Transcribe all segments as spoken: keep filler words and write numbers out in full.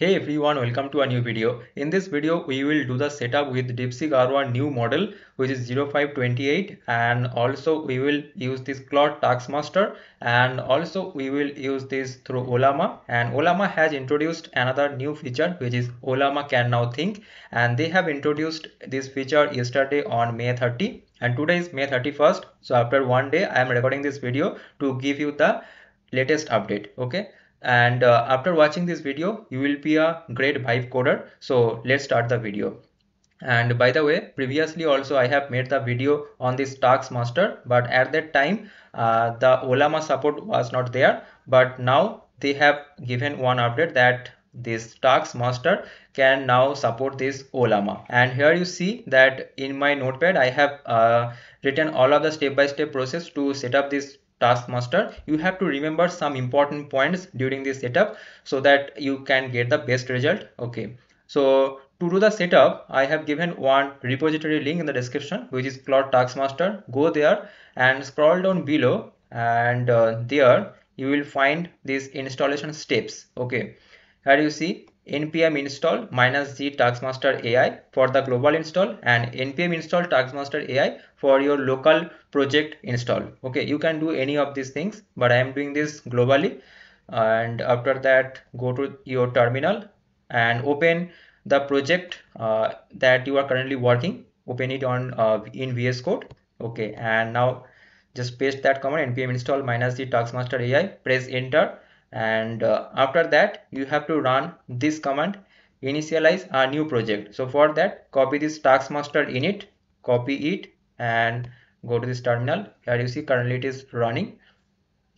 Hey everyone, welcome to a new video. In this video, we will do the setup with DeepSeek R one new model, which is zero five twenty-eight, and also we will use this Claude Task Master, and also we will use this through Ollama. And Ollama has introduced another new feature, which is Ollama Can Now Think, and they have introduced this feature yesterday on May thirtieth, and today is May thirty-first. So after one day, I am recording this video to give you the latest update. Okay. And uh, after watching this video, you will be a great vibe coder. So let's start the video. And by the way, previously also I have made the video on this Task Master, but at that time uh, the Ollama support was not there. But now they have given one update that this Task Master can now support this Ollama. And here you see that in my notepad I have uh, written all of the step-by-step process to set up this Task Master. You have to remember some important points during this setup so that you can get the best result. Okay, so to do the setup, I have given one repository link in the description, which is Claude Task Master. Go there and scroll down below, and uh, there you will find these installation steps. Okay, here you see npm install minus g taskmaster A I for the global install, and npm install taskmaster A I for your local project install. Okay, you can do any of these things, but I am doing this globally. And after that, go to your terminal and open the project uh, that you are currently working. Open it on uh, in V S Code. Okay, and now just paste that command npm install minus g taskmaster A I. Press enter. And uh, after that, you have to run this command, initialize a new project. So for that, copy this task master init, copy it and go to this terminal. Here you see currently it is running.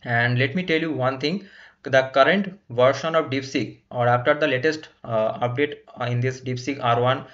And let me tell you one thing, the current version of DeepSeek, or after the latest uh, update in this DeepSeek R one,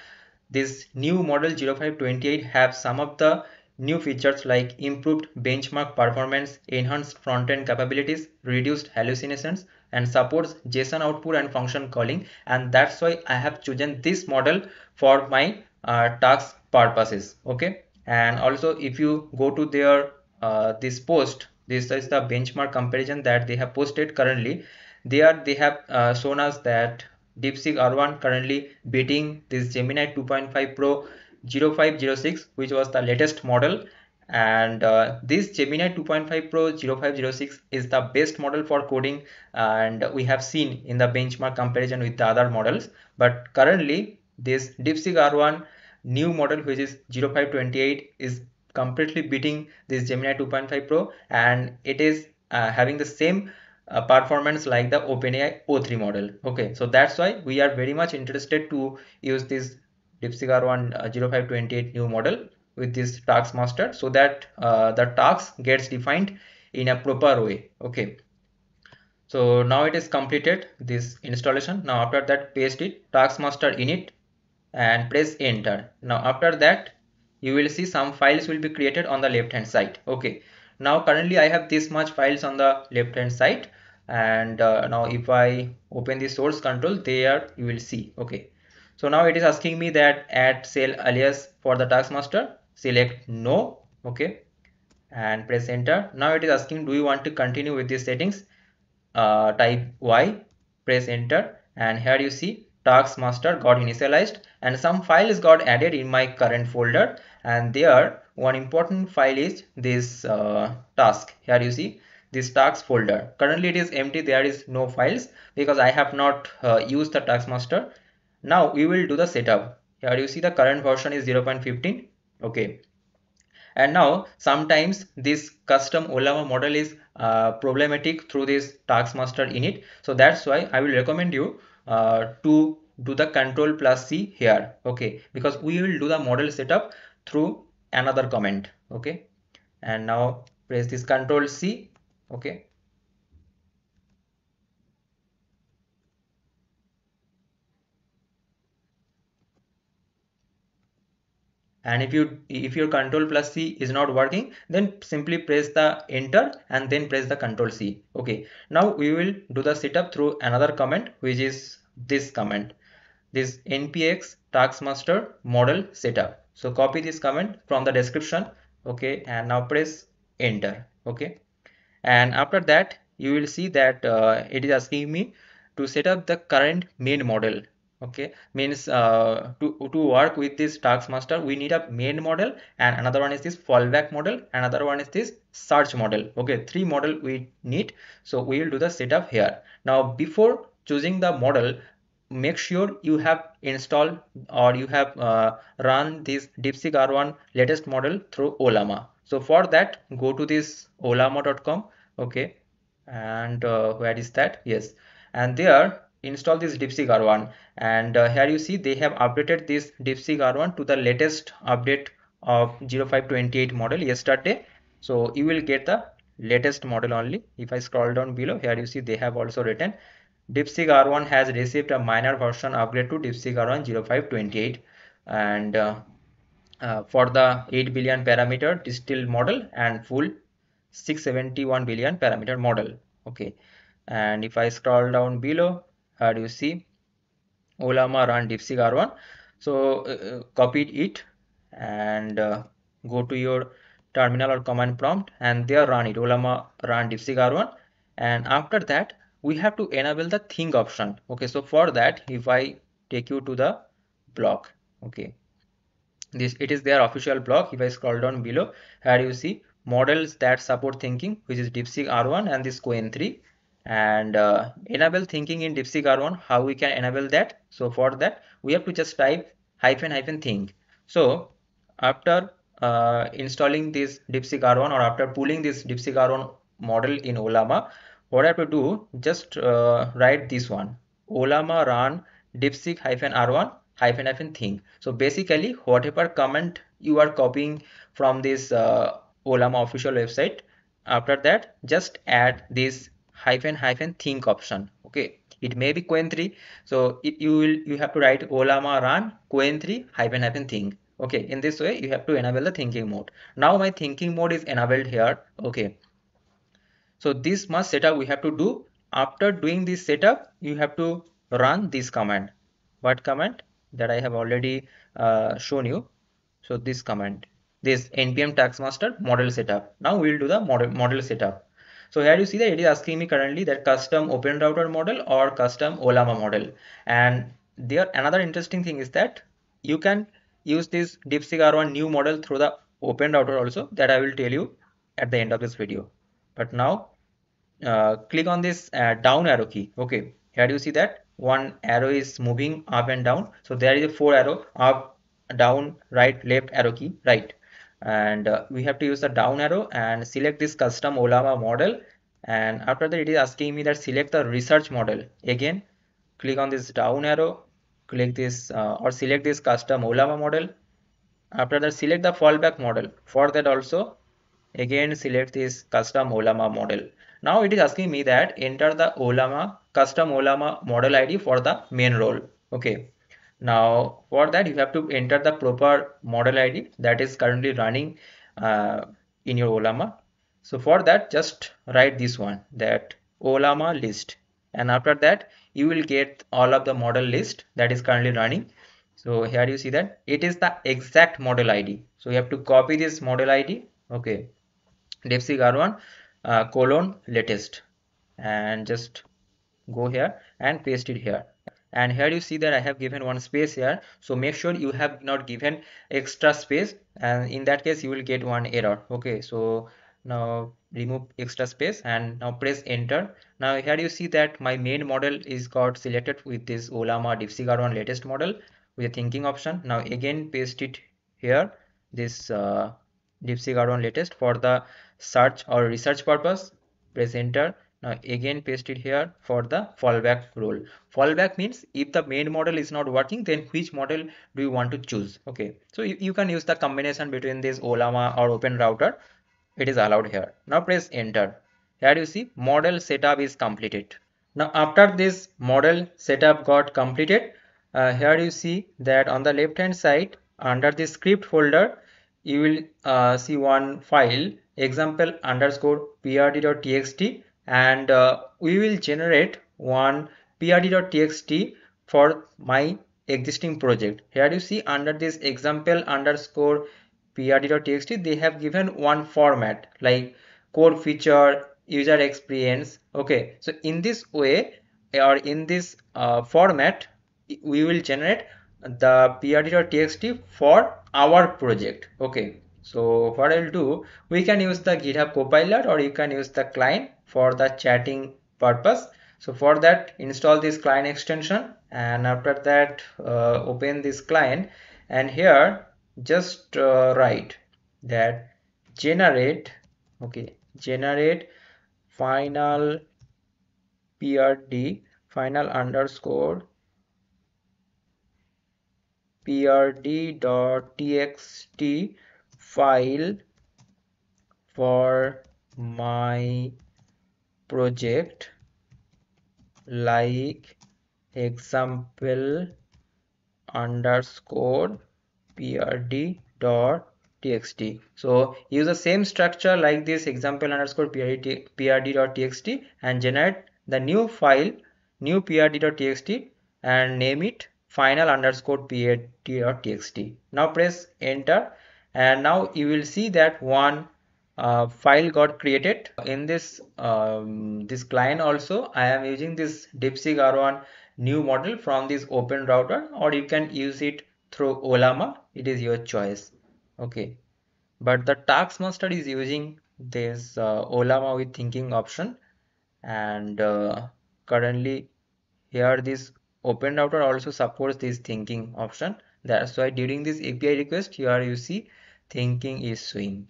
this new model zero five twenty-eight have some of the new features like improved benchmark performance, enhanced front-end capabilities, reduced hallucinations, and supports JSON output and function calling. And that's why I have chosen this model for my uh, task purposes. Okay. And also, if you go to their uh, this post, this is the benchmark comparison that they have posted currently. There they have uh, shown us that DeepSeek R one currently beating this Gemini two point five Pro zero five zero six, which was the latest model, and uh, this Gemini two point five Pro zero five zero six is the best model for coding, and we have seen in the benchmark comparison with the other models. But currently this DeepSeek R one new model, which is zero five twenty-eight, is completely beating this Gemini two point five Pro, and it is uh, having the same Uh, performance like the OpenAI O three model. Okay, so that's why we are very much interested to use this DeepSeek R one uh, zero five twenty-eight new model with this task master, so that uh, the task gets defined in a proper way. Okay, so now it is completed this installation. Now after that, paste it task master init and press enter. Now after that, you will see some files will be created on the left hand side. Okay, now currently I have this much files on the left hand side. And uh, now if I open the source control, there you will see. Okay, so now it is asking me that add cell alias for the task master, select no. Okay, and press enter. Now it is asking, do you want to continue with these settings? Uh, type Y, press enter, and here you see task master got initialized, and some files got added in my current folder, and there one important file is this uh, task. Here you see this task folder. Currently it is empty, there is no files because I have not uh, used the task master. Now we will do the setup. Here you see the current version is zero point fifteen. Okay, and now sometimes this custom Ollama model is uh, problematic through this task master init. So that's why I will recommend you uh, to do the control plus C here. Okay, because we will do the model setup through another command. Okay, and now press this control C. Okay, and if you if your control plus C is not working, then simply press the enter and then press the control C. Okay, now we will do the setup through another command, which is this command, this npx taskmaster model setup. So copy this command from the description. Okay, and now press enter. Okay, and after that you will see that uh, it is asking me to set up the current main model. Okay, means uh, to, to work with this task master, we need a main model, and another one is this fallback model, another one is this search model. Okay, three model we need. So we will do the setup here. Now, before choosing the model, make sure you have installed or you have uh, run this DeepSeek R one latest model through Ollama. So for that, go to this ollama dot com. Okay, and uh, where is that? Yes, and there install this DeepSeek R one, and uh, here you see they have updated this DeepSeek R one to the latest update of zero five twenty-eight model yesterday. So you will get the latest model only. If I scroll down below, here you see they have also written DeepSeek R one has received a minor version upgrade to DeepSeek R one zero five twenty-eight, and uh, uh, for the eight billion parameter distilled model and full six hundred seventy-one billion parameter model. Okay, and if I scroll down below, here you see Ollama run DeepSeek R one. So uh, copied it and uh, go to your terminal or command prompt, and there run it, Ollama run DeepSeek R one. And after that, we have to enable the think option. Okay, so for that, if I take you to the blog, okay, this it is their official blog. If I scroll down below, here you see models that support thinking, which is DeepSeek R one and this Cohen three. And uh, enable thinking in DeepSeek R one, how we can enable that. So for that, we have to just type hyphen hyphen think. So after uh, installing this DeepSeek R one, or after pulling this DeepSeek R one model in Ollama, what I have to do, just uh, write this one, Ollama run DeepSeek hyphen R one hyphen hyphen think. So basically, whatever comment you are copying from this uh, Ollama official website, after that, just add this hyphen hyphen think option. Okay, it may be Cohen three, so it, you will you have to write Ollama run Cohen three hyphen hyphen think. Okay, in this way you have to enable the thinking mode. Now my thinking mode is enabled here. Okay, so this much setup we have to do. After doing this setup, you have to run this command. What command? That I have already uh, shown you. So this command, this npm task master model setup. Now we will do the model model setup. So here you see that it is asking me currently that custom open router model or custom Ollama model. And there another interesting thing is that you can use this DeepSeek R one new model through the open router also, that I will tell you at the end of this video. But now uh, click on this uh, down arrow key. Okay, here you see that one arrow is moving up and down. So there is a four arrow, up, down, right, left arrow key, right. And uh, we have to use the down arrow and select this custom Ollama model. And after that, it is asking me that select the research model. Again, click on this down arrow, click this uh, or select this custom Ollama model. After that, select the fallback model. For that also, again, select this custom Ollama model. Now it is asking me that enter the Ollama custom Ollama model I D for the main role. Okay. Now for that, you have to enter the proper model I D that is currently running uh, in your Ollama. So for that, just write this one, that Ollama list, and after that you will get all of the model list that is currently running. So here you see that it is the exact model I D. So you have to copy this model I D. Okay, DeepSeek R one uh, colon latest, and just go here and paste it here. And here you see that I have given one space here, so make sure you have not given extra space, and in that case you will get one error. Okay, so now remove extra space and now press enter. Now here you see that my main model is got selected with this Ollama DeepSeek R one latest model with a thinking option. Now again paste it here, this uh, DeepSeek R one latest for the search or research purpose, press enter. Now again paste it here for the fallback role. Fallback means if the main model is not working, then which model do you want to choose. Okay, so you, you can use the combination between this Ollama or open router. It is allowed here. Now press enter. Here you see model setup is completed. Now after this model setup got completed, uh, here you see that on the left hand side under the script folder, you will uh, see one file, example underscore prd.txt. And uh, we will generate one prd.txt for my existing project. Here you see under this example underscore prd.txt, they have given one format like core feature, user experience. Okay, so in this way or in this uh, format, we will generate the prd.txt for our project. Okay, so what I'll do, we can use the GitHub Copilot or you can use the Cline for the chatting purpose. So for that, install this Cline extension, and after that uh, open this Cline, and here just uh, write that generate, okay, generate final prd, final underscore prd.txt file for my project, like example underscore prd.txt. So use the same structure like this example underscore prd.txt and generate the new file, new prd.txt, and name it final underscore prd.txt. Now press enter, and now you will see that one uh, file got created in this um, this client. Also I am using this DeepSeek R one new model from this open router, or you can use it through Ollama, it is your choice. Okay, but the Task Master is using this uh, Ollama with thinking option, and uh, currently here this open router also supports this thinking option. That's why during this A P I request, here you see thinking is showing.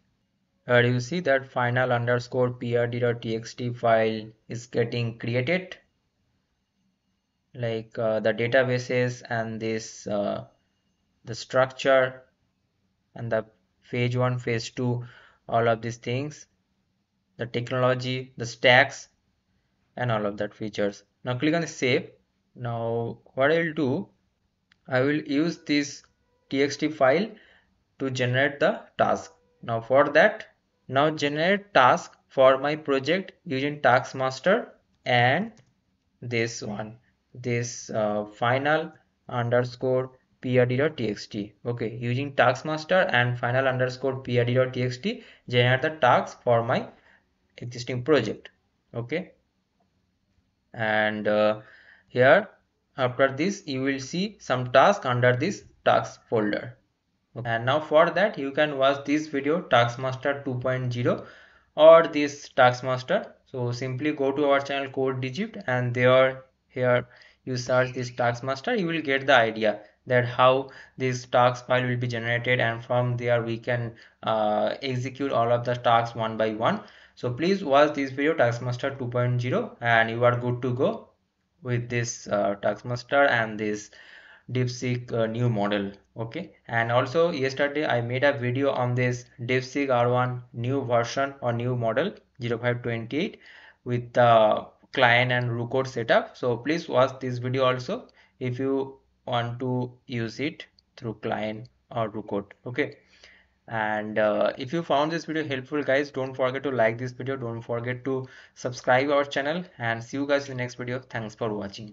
Here you see that final underscore prd.txt file is getting created, like uh, the databases and this uh, the structure and the phase one, phase two, all of these things, the technology, the stacks, and all of that features. Now click on the save. Now what I will do, I will use this txt file to generate the task. Now for that, now generate task for my project using Task Master and this one, this uh, final underscore prd.txt. Okay, using Task Master and final underscore prd.txt, generate the task for my existing project. Okay, and uh, here after this you will see some task under this task folder. Okay. And now for that you can watch this video Task Master two point oh or this Task Master. So simply go to our channel CodeDigit, and there here you search this Task Master. You will get the idea that how this task file will be generated, and from there we can uh, execute all of the tasks one by one. So please watch this video Task Master two point oh, and you are good to go with this uh, Task Master and this DeepSeek uh, new model. Okay, and also yesterday I made a video on this DeepSeek R one new version or new model zero five two eight with the uh, client and root code setup. So please watch this video also if you want to use it through client or root code. Okay, and uh, if you found this video helpful, guys, don't forget to like this video, don't forget to subscribe our channel, and see you guys in the next video. Thanks for watching.